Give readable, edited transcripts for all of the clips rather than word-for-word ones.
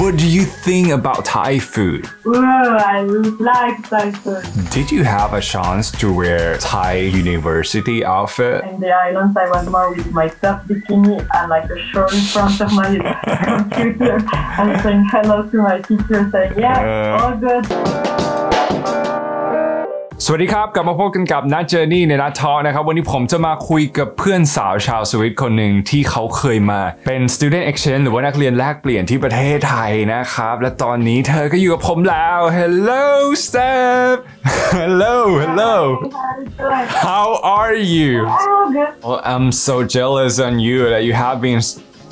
What do you think about Thai food? Well, I like Thai food. Did you have a chance to wear Thai university outfit? In the islands, I went more with my top bikini and like a shirt in front of my computer and saying hello to my teacher, saying, yeah, all good. สวัสดีครับ กลับมาพบกันกับ Nat Journey ใน Nat Talk นะครับ วันนี้ผมจะมาคุยกับเพื่อนสาวชาวสวิตคนหนึ่งที่เขาเคยมาเป็น Student Exchange หรือว่านักเรียนแลกเปลี่ยนที่ประเทศไทยนะครับ และตอนนี้เธอก็อยู่กับผมแล้ว Hello Steph Hello Hello How are you? Well, I'm so jealous on you that you have been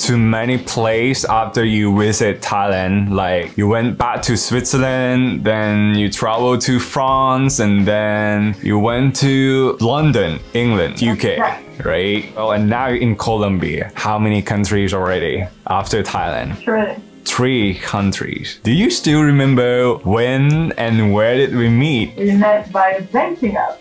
to many places after you visit Thailand. Like you went back to Switzerland, then you traveled to France, and then you went to London, England, UK, right? Oh, and now you're in Colombia. How many countries already after Thailand? Three countries. Do you still remember when and where did we meet? We met by a dating app.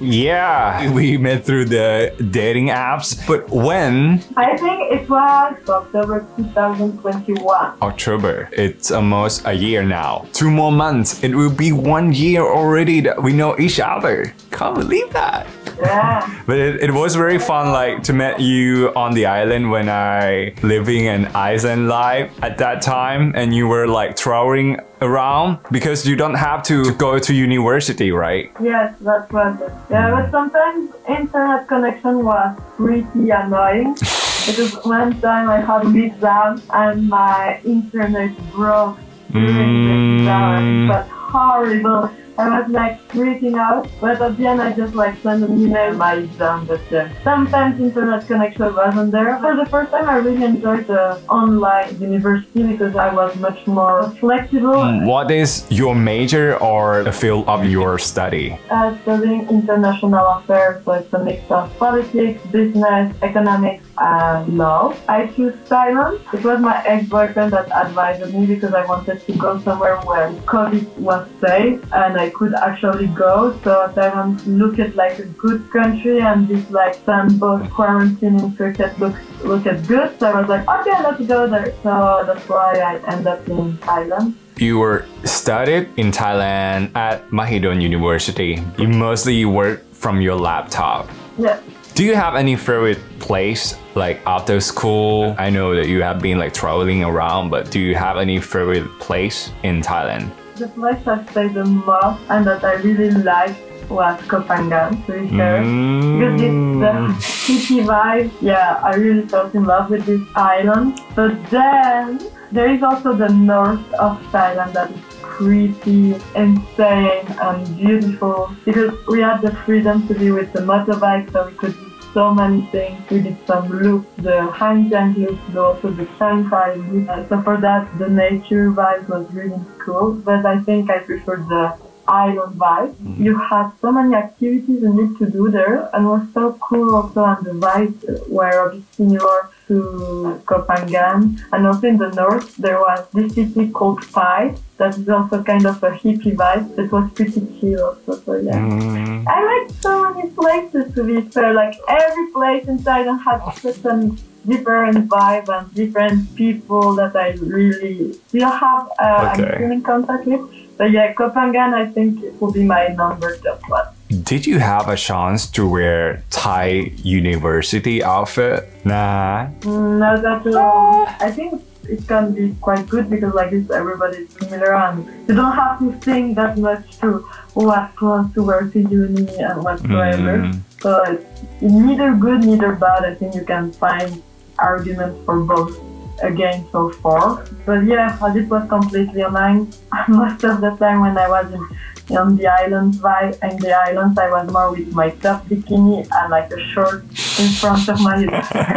Yeah, we met through the dating apps. But when? I think it was October 2021. October. It's almost a year now. 2 more months. It will be 1 year already that we know each other. Can't believe that. Yeah. But it was very fun, like to meet you on the island when I living an Iceland life at that time, and you were like traveling around because you don't have to go to university, right? Yes, that's right. Yeah, but sometimes internet connection was pretty annoying. Because one time I had an exam and my internet broke during the exam. It was horrible. I was like freaking out, but at the end I just like sent an email my exam, but sometimes internet connection wasn't there. For the first time I really enjoyed the online university because I was much more flexible. What is your major or the field of your study? I'm studying international affairs, so it's a mix of politics, business, economics, and law. I choose Thailand. It was my ex-boyfriend that advised me because I wanted to go somewhere where COVID was safe and I could actually go, so Thailand looked like a good country, and this like sandbox quarantine in Phuket looked good, so I was like, okay, let's go there. So that's why I ended up in Thailand. You were studied in Thailand at Mahidol University. You mostly work from your laptop. Yes. Do you have any favorite place, like after school? I know that you have been like traveling around, but do you have any favorite place in Thailand? The place I stayed the most and that I really liked was Koh Phangan, to be fair. Because it's the city vibe. Yeah, I really felt in love with this island. But then there is also the north of Thailand that is pretty insane and beautiful. Because we had the freedom to be with the motorbike, so we could do so many things. We did some loops, the hangtang loops, but also the shanghai loops. So for that, the nature vibe was really cool. But I think I preferred the island vibe. You had so many activities you need to do there, and it was so cool also on the vibe where obviously you are to Koh Phangan, and also in the north there was this city called Pai that is also kind of a hippie vibe. It was pretty chill also, so yeah. I liked so many places, to be fair. Like every place in Thailand had such a different vibe and different people that I really still have I'm still in contact with. So yeah, Koh Phangan, I think it will be my number 1. Did you have a chance to wear Thai university outfit? Nah. Not at all. I think it can be quite good because like this, everybody is similar and you don't have to think that much to what clothes to wear to uni and whatsoever. So it's neither good, neither bad. I think you can find arguments for both. Again, so far. But yeah, as it was completely online, most of the time when I was on the island vibe and the islands, I was more with my top bikini and like a shirt in front of my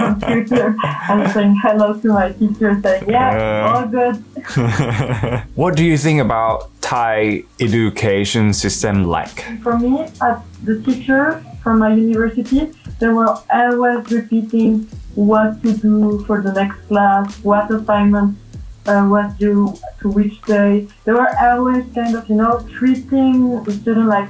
computer and saying hello to my teacher, saying yeah, all good. What do you think about Thai education system like? For me, as the teacher from my university, they were always repeating what to do for the next class, what assignments was due to which day. They were always kind of, you know, treating the student like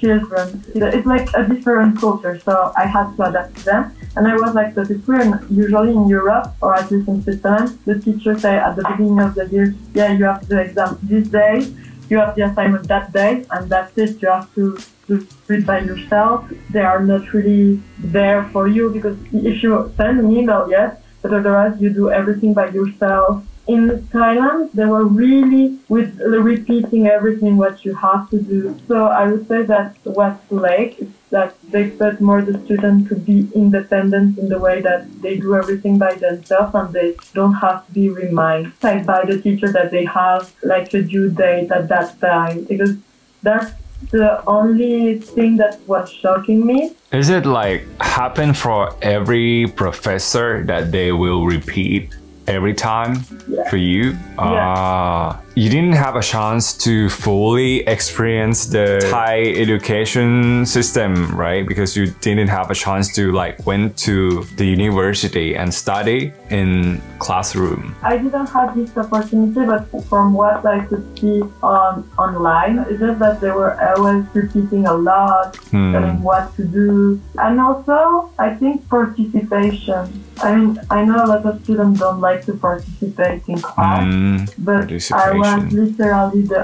children. It's like a different culture, so I had to adapt to them. And I was like 33, and usually in Europe, or at least in Switzerland, the teachers say at the beginning of the year, yeah, you have the exam this day, you have the assignment that day, and that's it. You have to do it by yourself. They are not really there for you, because if you send an email, yes, but otherwise you do everything by yourself. In Thailand, they were really with repeating everything what you have to do. So I would say that what's like is that they expect more the students to be independent in the way that they do everything by themselves, and they don't have to be reminded like by the teacher that they have like a due date at that time, because that's the only thing that was shocking me. Is it like happen for every professor that they will repeat every time? Yeah. For you? Yeah. You didn't have a chance to fully experience the Thai education system, right? Because you didn't have a chance to like went to the university and study in classroom. I didn't have this opportunity, but from what I could see online, it's just that they were always repeating a lot, telling what to do. And also, I think participation. I mean, I know a lot of students don't like to participate in class, but I was literally the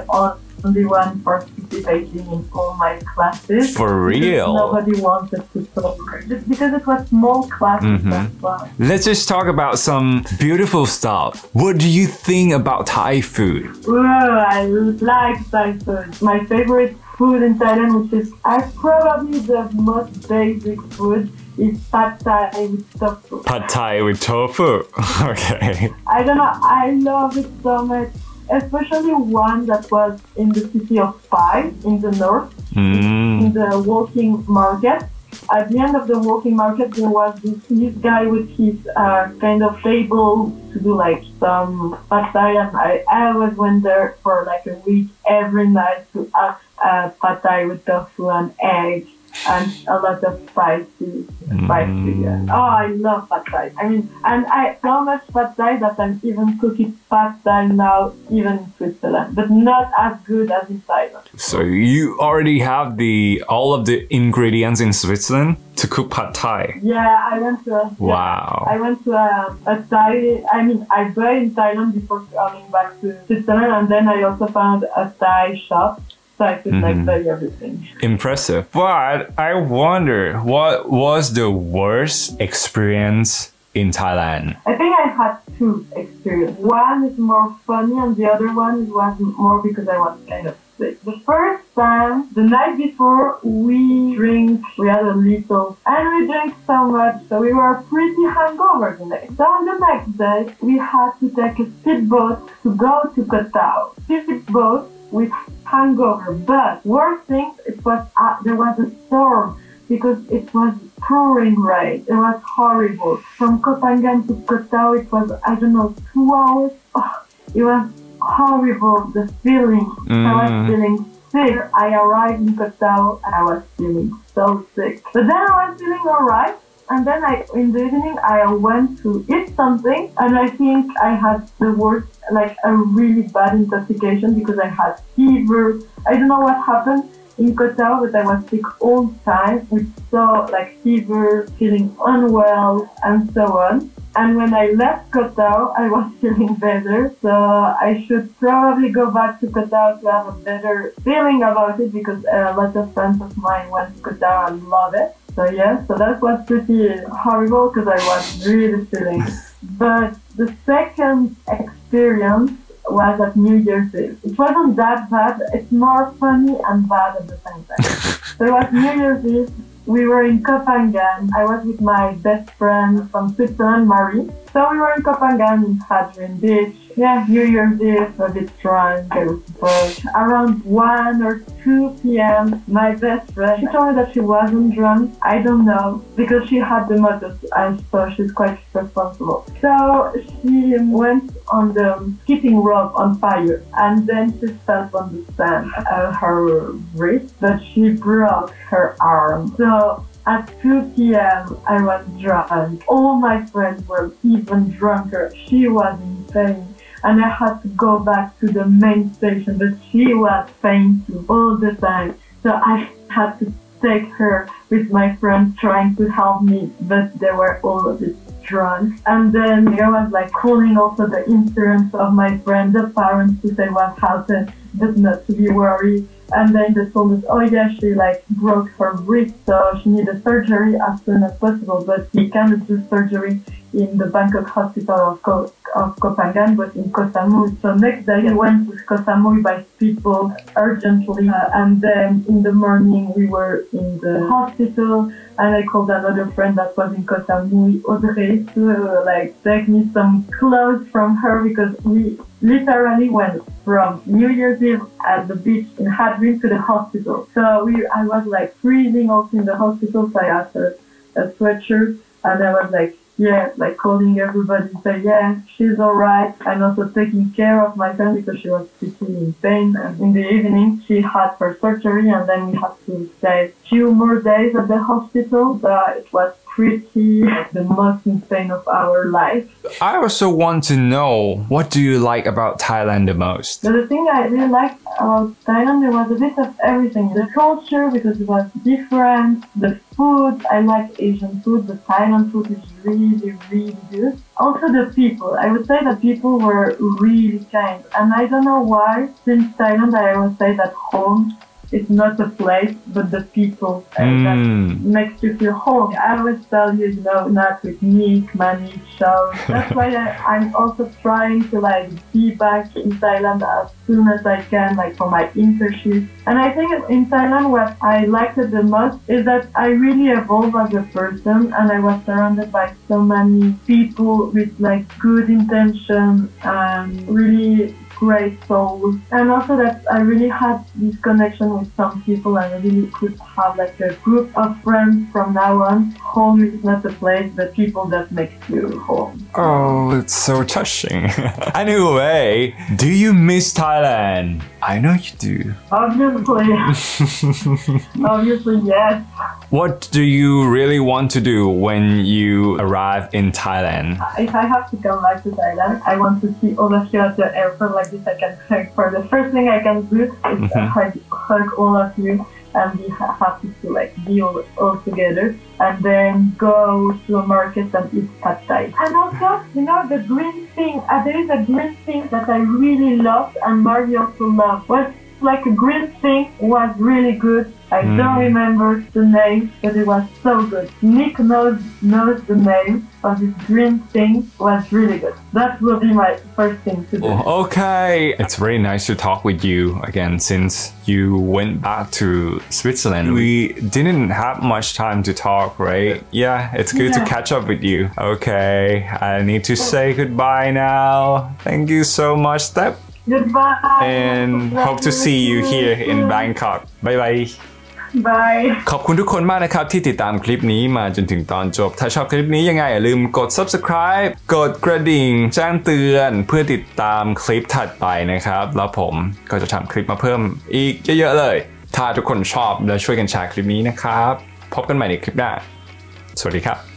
only one participating in all my classes. For real? Nobody wanted to talk, just because it was small classes. That's why. Let's just talk about some beautiful stuff. What do you think about Thai food? Ooh, I like Thai food. My favorite food in Thailand, which is probably the most basic food, is Pad Thai with tofu. Pad Thai with tofu? Okay. I don't know, I love it so much. Especially one that was in the city of Pai, in the north, in the walking market. At the end of the walking market, there was this guy with his kind of table to do like some Pad Thai, and I always went there for like a week every night to have Pad Thai with tofu and eggs. And a lot of spicy. Yeah. Oh, I love Pad Thai. I mean, and I so much Pad Thai that I'm even cooking Pad Thai now, even in Switzerland, but not as good as in Thailand. So you already have the all of the ingredients in Switzerland to cook Pad Thai? Yeah, I went to a, wow. I went to a Thai, I mean, I bought in Thailand before coming back to Switzerland, and then I also found a Thai shop. So I could like buy everything. Impressive. But I wonder, what was the worst experience in Thailand? I think I had two experiences. One is more funny, and the other one was more because I was kind of sick. The first time, the night before, we had a little, and we drank so much, so we were pretty hungover the next day. So on the next day, we had to take a speedboat to go to Ko Tao. Speedboat with hangover, but worst thing, it was there was a storm because it was pouring rain. It was horrible. From Koh Phangan to Koh Tao, it was, I don't know, 2 hours. Oh, it was horrible, the feeling. I was feeling sick. I arrived in Koh Tao and I was feeling so sick. But then I was feeling alright. And then in the evening, I went to eat something, and I think I had the worst, like a really bad intoxication, because I had fever. I don't know what happened in Koh Tao, but I was sick all the time with so like fever, feeling unwell, and so on. And when I left Koh Tao, I was feeling better, so I should probably go back to Koh Tao to have a better feeling about it, because a lot of friends of mine went to Koh Tao and love it. So yeah, so that was pretty horrible because I was really feeling. But the second experience was at New Year's Eve. It wasn't that bad, it's more funny and bad at the same time. So it was New Year's Eve, we were in Koh Phangan. I was with my best friend from Switzerland, Marie. So we were in Koh Phangan in Haad Rin Beach. Yeah, New Year's Eve, a bit drunk, I was supposed. Around 1 or 2 p.m., my best friend, she told me that she wasn't drunk. I don't know, because she had the motto, and so she's quite responsible. So she went on the skipping rope on fire, and then she fell on the sand, her wrist, but she broke her arm. So at 2 p.m., I was drunk. All my friends were even drunker. She was in pain. And I had to go back to the main station, but she was fainting all the time. So I had to take her with my friend trying to help me, but they were all a bit drunk. And then I was like calling also the insurance of my friend, the parents, to say what happened, but not to be worried. And then they told us, oh yeah, she like broke her wrist, so she needed surgery as soon as possible, but she cannot do surgery in the Bangkok hospital of Koh Phangan, but in Koh Samui. So next day I went to Koh Samui by speedboat urgently, and then in the morning we were in the hospital, and I called another friend that was in Koh Samui, Audrey, to like take me some clothes from her, because we literally went from New Year's Eve at the beach in Haad Rin to the hospital. So I was like freezing also in the hospital, so I asked her a sweatshirt, and I was like, yeah, like calling everybody, say, yeah, she's alright, and also taking care of my friend because she was pretty in pain. And in the evening, she had her surgery, and then we had to stay a few more days at the hospital, but it was pretty the most insane of our life. I also want to know, what do you like about Thailand the most? But the thing I really liked about Thailand, there was a bit of everything. The culture, because it was different, the food, I like Asian food, the Thailand food is really, really good. Also the people, I would say the people were really kind. And I don't know why, since Thailand I always say that home, it's not the place, but the people that makes you feel home. I always tell you, you know, not with nick, money, shows. That's why I'm also trying to like be back in Thailand as soon as I can, like for my internship. And I think in Thailand what I liked the most is that I really evolved as a person, and I was surrounded by so many people with like good intention and really great soul, and also that I really had this connection with some people, and I really could have like a group of friends from now on. Home is not the place, but people that make you home. Oh, it's so touching. Anyway, do you miss Thailand? I know you do. Obviously. Obviously, yes. What do you really want to do when you arrive in Thailand? If I have to come back to Thailand, I want to see all of you at the airport like this. I can hug for the first thing I can do is hug all of you and be happy to like be all together, and then go to a market and eat Pad Thai. And also, you know, the green thing, there is a green thing that I really loved, and Marie also loved. Well, like a green thing was really good. I don't remember the name, but it was so good. Nick knows the name of this green thing, was really good. That will be my first thing to do. Oh, okay, it's very nice to talk with you again since you went back to Switzerland. We didn't have much time to talk, right? Yeah, it's good to catch up with you. Okay, I need to say goodbye now. Thank you so much, Steph. Goodbye. And hope to see you here in Bangkok. Bye bye. Bye. ขอบคุณทุกคนมากนะครับที่ติดตามคลิปนี้มาจนถึงตอนจบถ้าชอบคลิปนี้ยังไงอย่าลืมกด subscribe กดกระดิ่งแจ้งเตือนเพื่อติดตามคลิปถัดไปนะครับแล้วผมก็จะทำคลิปมาเพิ่มอีกเยอะๆเลยถ้าทุกคนชอบและช่วยกันแชร์คลิปนี้นะครับพบกันใหม่ในคลิปหน้าสวัสดีครับ